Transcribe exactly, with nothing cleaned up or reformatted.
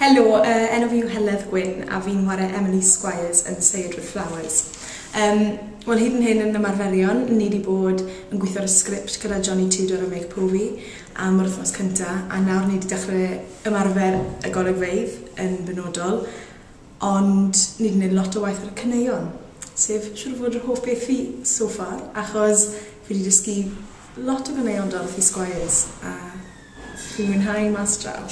Helo, uh, enw fi yw Heledd Gwyn a fi'n ware Emily Squires yn Say It With Flowers. Um, Wel, hyd yn hyn yn ymarferion, ni wedi bod yn gweithio'r sgript gyda Johnny Tudor a Meg Povey am yr wythnos cyntaf, a nawr ni wedi dechrau ymarfer y golygfeydd yn benodol, ond ni wedi gwneud lot o waith ar y caneuon, sef siŵr fod yr hoff beth fi so far, achos fi wedi dysgu lot o ganeuon Dorothy Squires, a fi'n mwynhau mas draw.